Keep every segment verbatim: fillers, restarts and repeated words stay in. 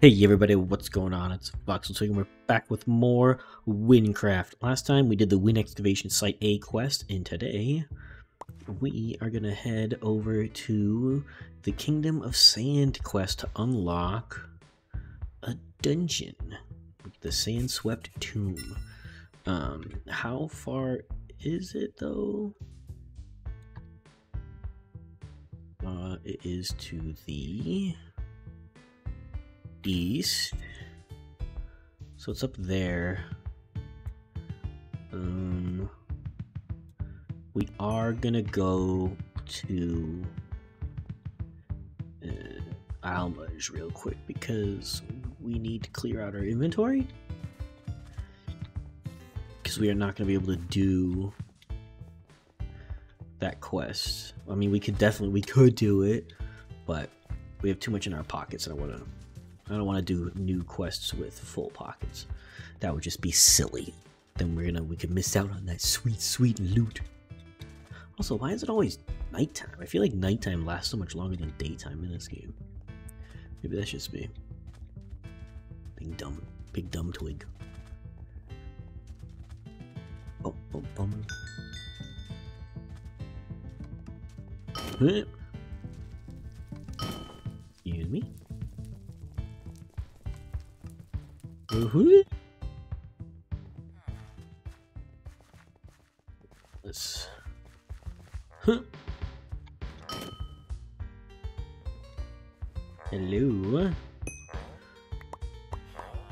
Hey everybody, what's going on? It's Voxel Twig, and we're back with more Windcraft. Last time we did the Wind Excavation Site A quest, and today we are going to head over to the Kingdom of Sand quest to unlock a dungeon. The Sandswept Tomb. Um, how far is it though? Uh, it is to the east, so it's up there. Um, we are gonna go to uh, Almas real quick because we need to clear out our inventory, because we are not gonna be able to do that quest. I mean, we could definitely we could do it, but we have too much in our pockets, and I want to. I don't want to do new quests with full pockets. That would just be silly. Then we're gonna we could miss out on that sweet, sweet loot. Also, why is it always nighttime? I feel like nighttime lasts so much longer than daytime in this game. Maybe that's just me. Big dumb, big dumb twig. Oh, bum, bum. Excuse me. Mm-hmm. Let's. Huh. Hello.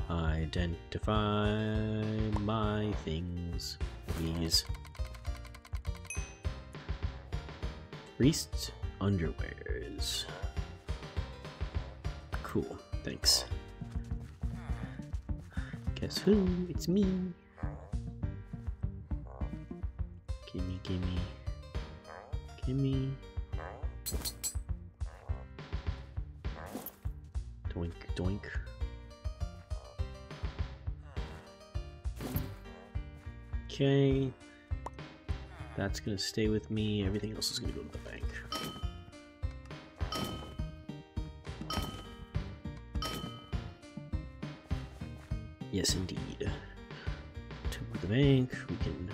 Identify my things, please. Priest's underwears. Cool. Thanks. Guess who? It's me. Gimme, gimme. Gimme. Doink, doink. Okay. That's gonna stay with me. Everything else is gonna go to the bank. Yes, indeed. To the bank, we can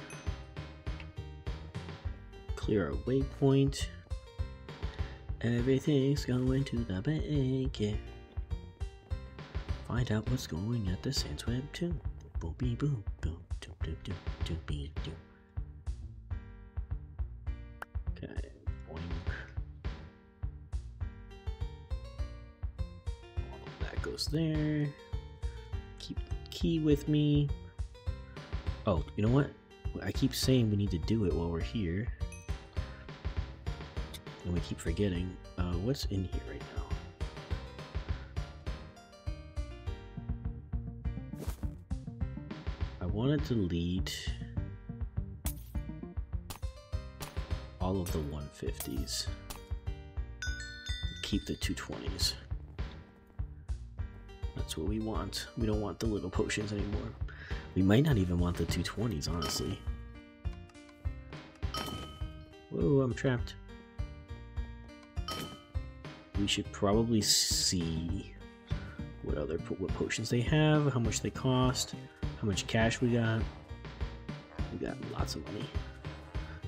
clear our waypoint. Everything's going to the bank. Yeah. Find out what's going at the Sandswept Tomb. Boom, bee, boom, boom, doom, doom, doom, doom, bee, doom. Okay, boing. All of that goes there. Key with me. Oh, you know what? I keep saying we need to do it while we're here, and we keep forgetting. Uh, what's in here right now? I want to delete all of the one fifties. Keep the two twenties. That's what we want. We don't want the little potions anymore. We might not even want the two twenties, honestly. Whoa, I'm trapped. We should probably see what other what potions they have, how much they cost, how much cash we got. We got lots of money.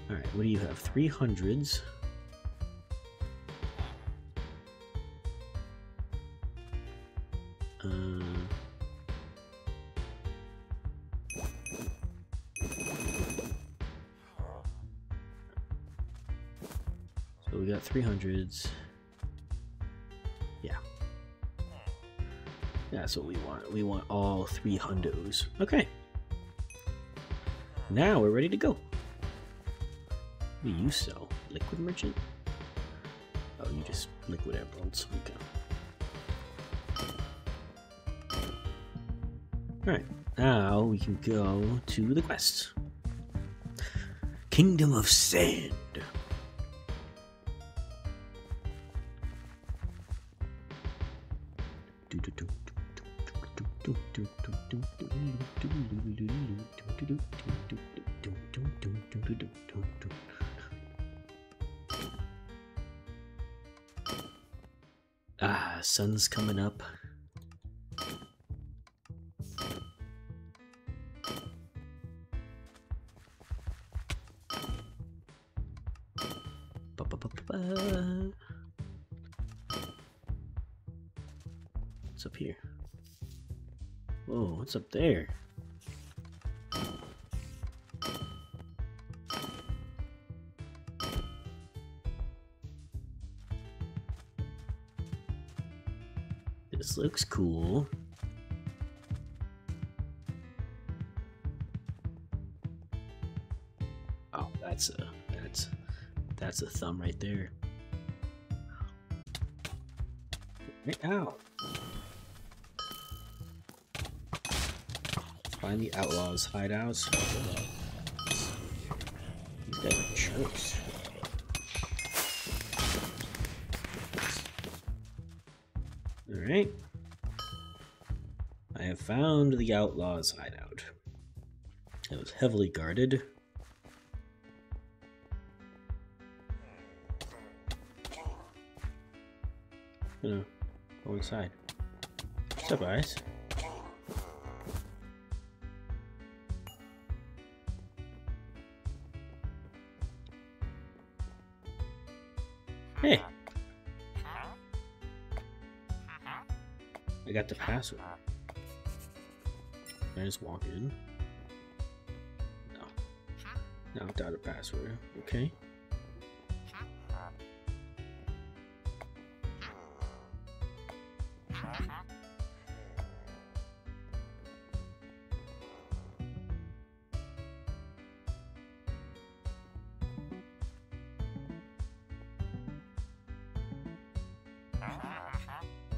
All right, what do you have? three hundreds. three hundreds. Yeah. That's what we want. We want all three hundos. Okay. Now we're ready to go. What do you sell? Liquid merchant? Oh, you just liquid emeralds. Okay. Alright. Now we can go to the quest. Kingdom of Sand. Ah, sun's coming up. What's up here? Whoa, what's up there? This looks cool. Oh, that's a that's that's a thumb right there. Right out. Find the outlaws' hideouts. These guys are jerks. Alright. I have found the outlaws' hideout. It was heavily guarded. I'm gonna go inside. What's up, guys? Hey! I got the password. Can I just walk in? No. Not without a password. Okay.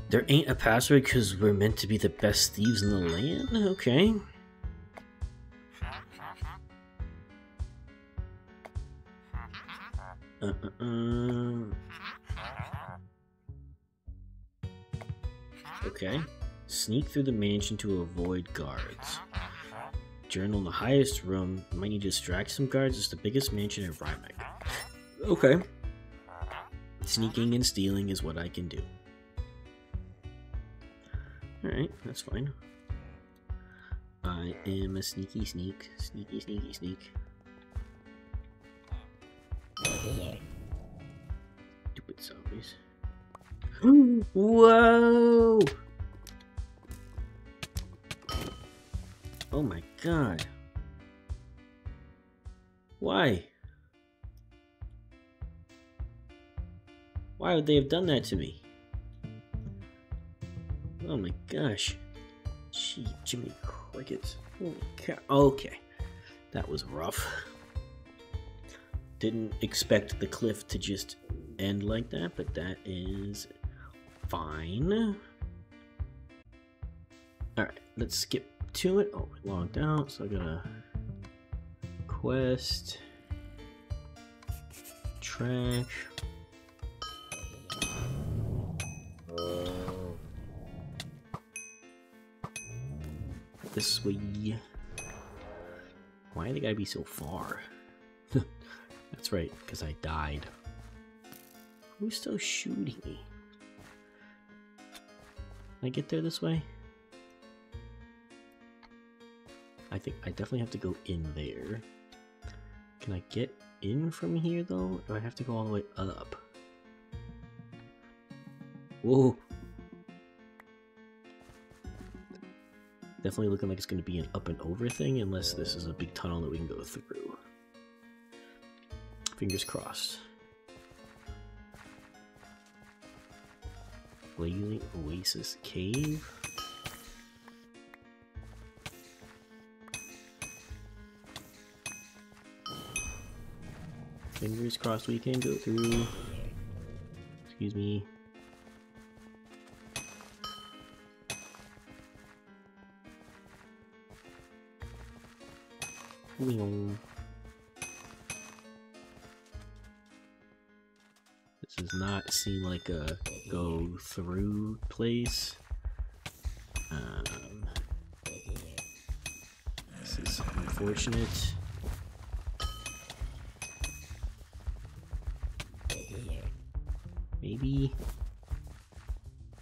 There ain't a password because we're meant to be the best thieves in the land? Okay. Uh, uh, uh. Okay. Sneak through the mansion to avoid guards. Journal in the highest room. Might need to distract some guards. It's the biggest mansion in Rymek. Okay. Sneaking and stealing is what I can do. Alright, that's fine. I am a sneaky sneak. Sneaky, sneaky, sneak. Stupid zombies. Whoa! Oh my god. Why? Why would they have done that to me? Oh my gosh. Gee, Jiminy Crickets. Holy cow. Okay. That was rough. Didn't expect the cliff to just end like that, but that is fine. Alright, let's skip to it. Oh, I logged out, so I got a quest. Track. This way. Why do they gotta be so far? That's right, because I died. Who's still shooting me? Can I get there this way? I think I definitely have to go in there. Can I get in from here though? Or do I have to go all the way up? Whoa! Definitely looking like it's going to be an up and over thing, unless this is a big tunnel that we can go through. Fingers crossed. Blazing Oasis Cave. Fingers crossed we can go through. Excuse me. This does not seem like a go through place. Um, this is unfortunate. Maybe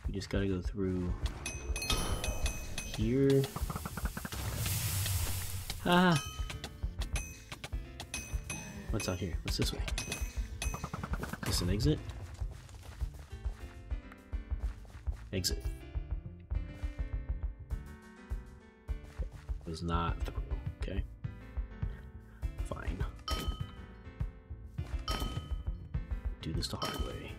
we just gotta go through here. Ah! What's out here? What's this way? Is this an exit? Exit. was not through. Okay. Fine. Do this the hard way.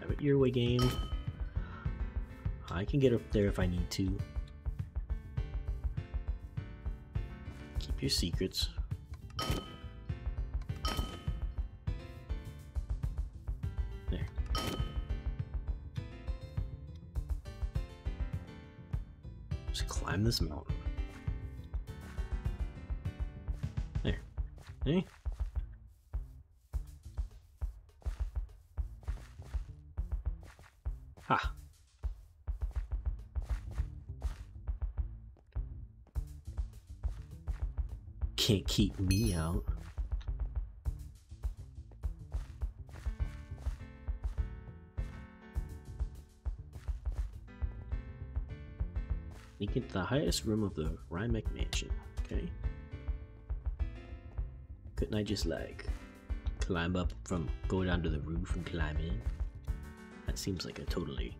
Have an earway game. I can get up there if I need to. Keep your secrets. There. Just climb this mountain. There. Hey. Ha. Can't keep me out. Link into the highest room of the Rymek mansion. Okay. Couldn't I just like climb up from go down to the roof and climb in? That seems like a totally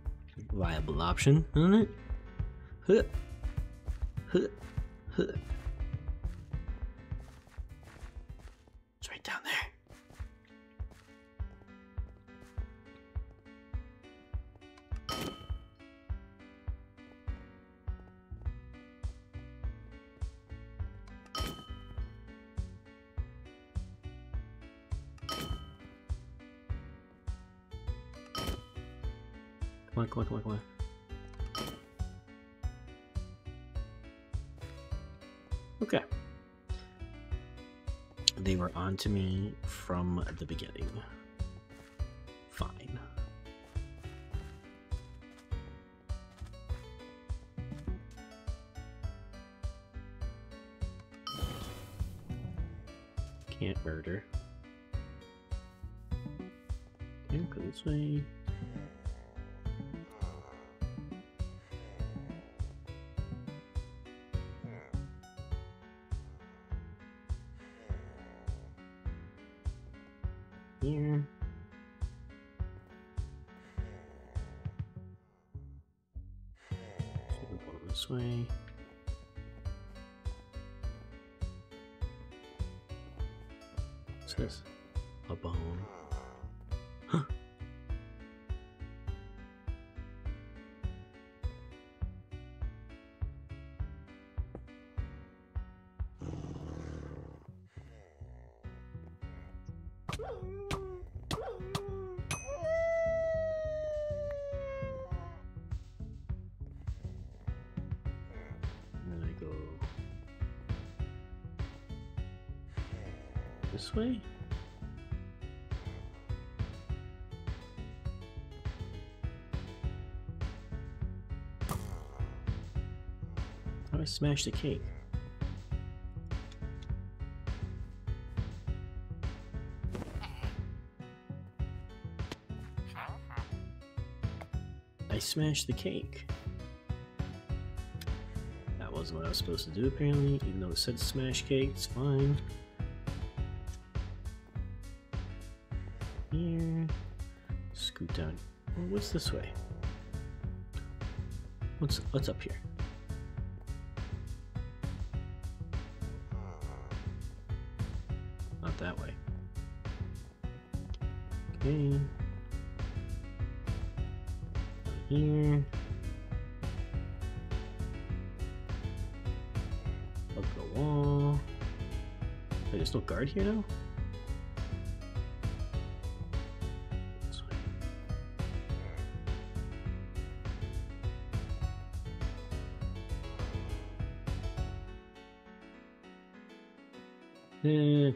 viable option, doesn't it? Huh. Huh. Huh. Come on, come on, come on, come on. Okay. They were onto me from the beginning. Fine. Can't murder. Can't go this way. Here. So we'll go this way. What's this? A bone. Huh. This way? How do I smash the cake? I smashed the cake. That wasn't what I was supposed to do apparently, even though it said smash cake, it's fine. Here, scoot down. Well, what's this way? What's what's up here? Not that way. Okay. Here. Up the wall. Wait, there's no guard here now? Hmm.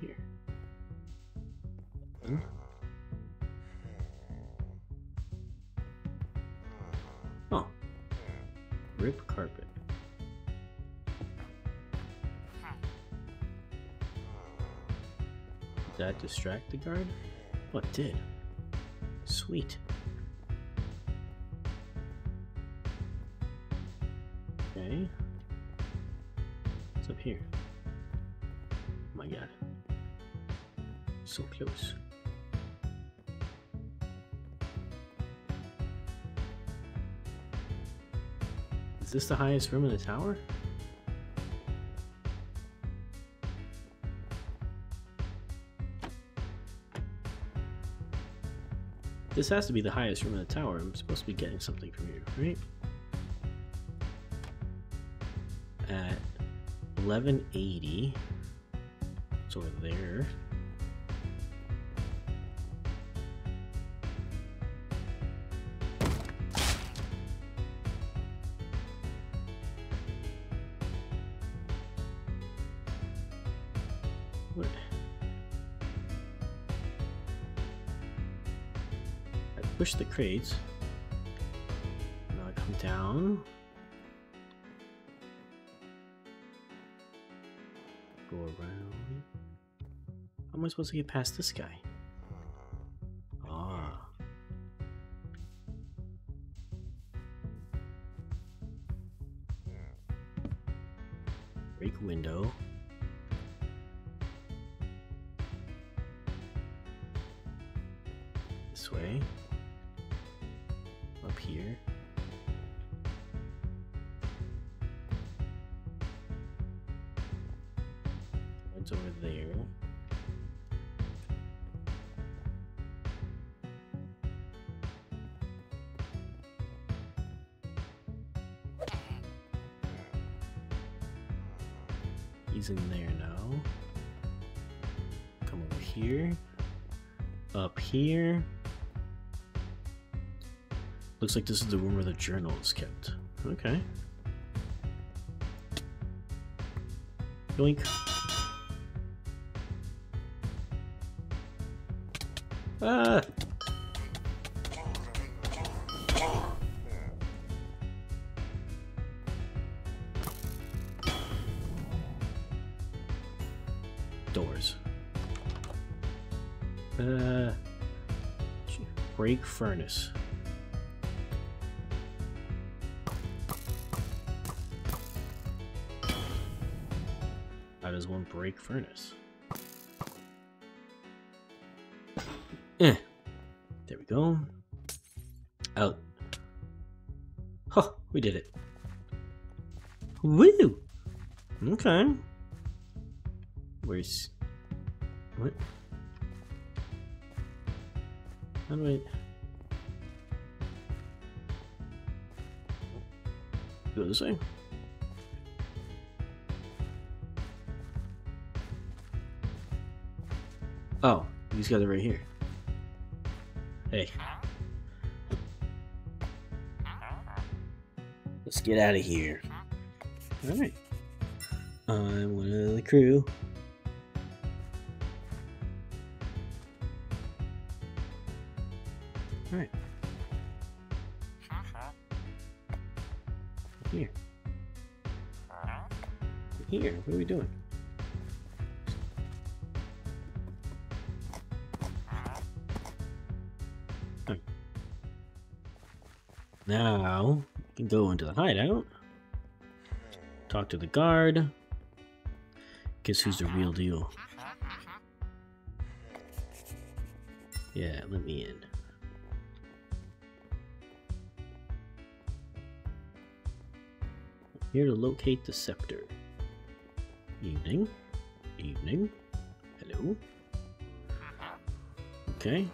Here. Hmm. Oh. Rip carpet. Did that distract the guard? What oh, did? Sweet. What's up here? my god. So close. Is this the highest room in the tower? This has to be the highest room in the tower. I'm supposed to be getting something from here, right? At eleven eighty. It's over there. What? I push the crates. Now I come down. Go around. How am I supposed to get past this guy? Ah. Break window. This way. Up here. It's over there. He's in there now. Come over here. Up here. Looks like this is the room where the journal is kept. Okay. Yoink. Ah! Doors. Uh, break furnace. How does one break furnace? Eh. There we go. Out. Huh, we did it. Woo! Okay. Where's... What? How do I... Go this way? Oh, these guys are right here. Hey. Let's get out of here. Alright. I'm one of the crew. Alright. Here. Here, what are we doing? Now, we can go into the hideout, talk to the guard, guess who's the real deal. Yeah, let me in. I'm here to locate the scepter. Evening. Evening. Hello. Okay.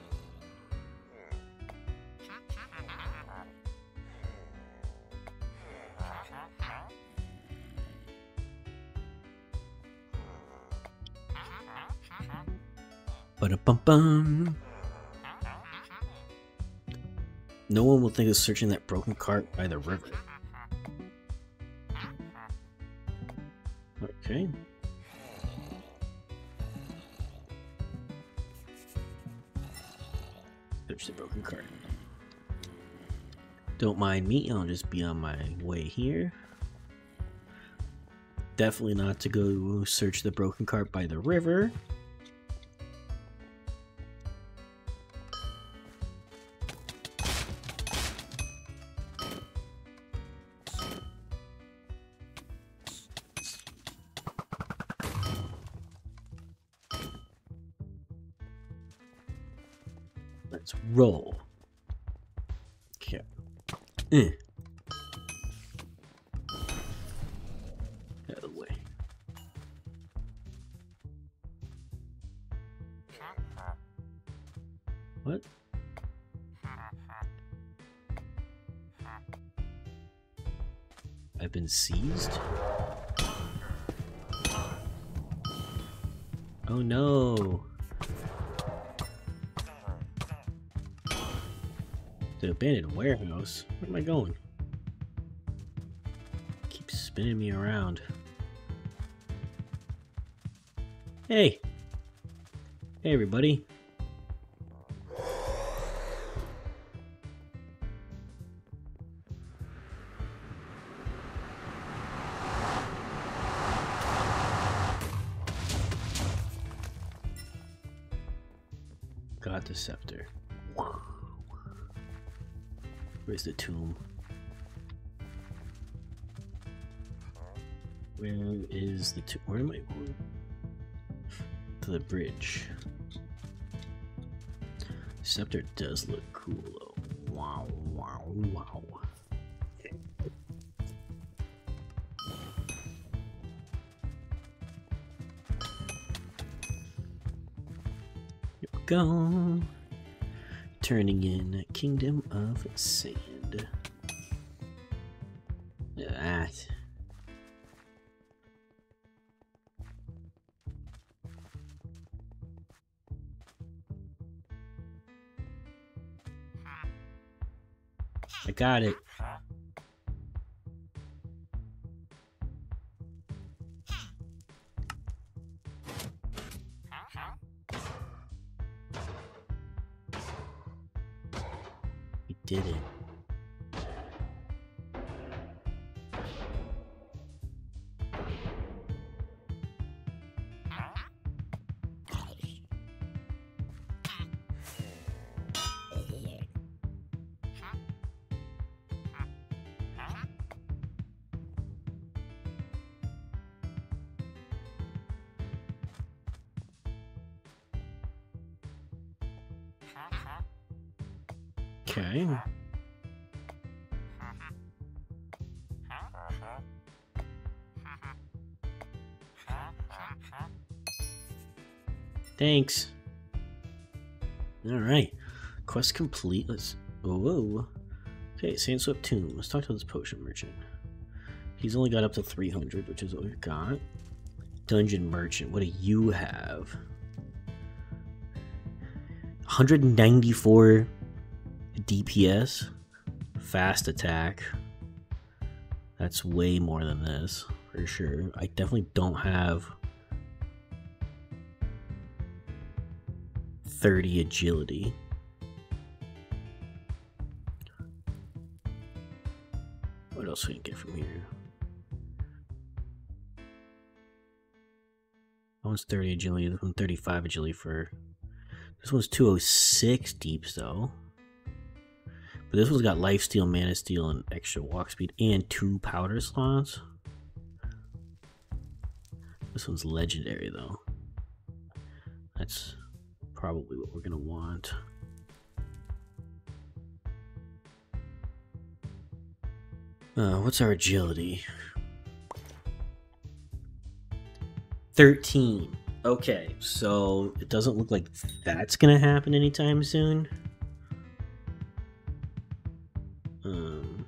Ba-da-bum-bum. No one will think of searching that broken cart by the river. Okay. Search the broken cart. Don't mind me, I'll just be on my way here. Definitely not to go search the broken cart by the river. Let's roll. Okay. Eh. Out of the way. What? I've been seized? Oh no! The abandoned warehouse? Where am I going? Keeps spinning me around. Hey! Hey everybody! Got the scepter. Where's the tomb? Where is the tomb? Where am I going? To the bridge. Scepter does look cool though. Wow, wow, wow. Here we go. Turning in Kingdom of Sand. Look at that. I got it. Did it. Okay. Thanks. All right. Quest complete. Let's. Whoa. Okay. Sandswept Tomb. Let's talk to this potion merchant. He's only got up to three hundred, which is all we've got. Dungeon merchant. What do you have? one hundred ninety-four. D P S, fast attack. That's way more than this for sure. I definitely don't have thirty agility. What else we can get from here? That one's thirty agility. This one's thirty-five agility for. This one's two oh six deeps though. But this one's got lifesteal, mana steal, and extra walk speed, and two powder slots. This one's legendary, though. That's probably what we're going to want. Uh, what's our agility? thirteen. Okay, so it doesn't look like that's going to happen anytime soon. Um,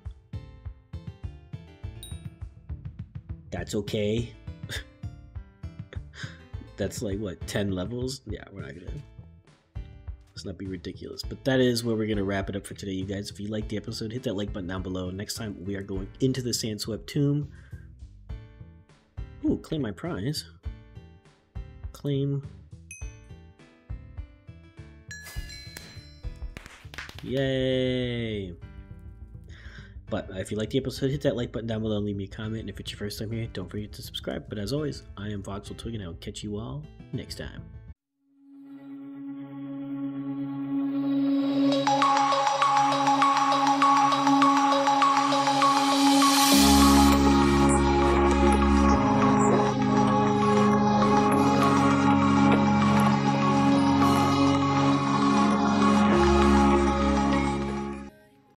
that's okay. That's like what, ten levels? Yeah, we're not gonna, let's not be ridiculous. But that is where we're gonna wrap it up for today, you guys. If you liked the episode, hit that like button down below. Next time we are going into the Sandswept Tomb. Ooh, claim my prize. Claim. Yay! But if you liked the episode, hit that like button down below and leave me a comment. And if it's your first time here, don't forget to subscribe. But as always, I am Voxel Twig, and I will catch you all next time.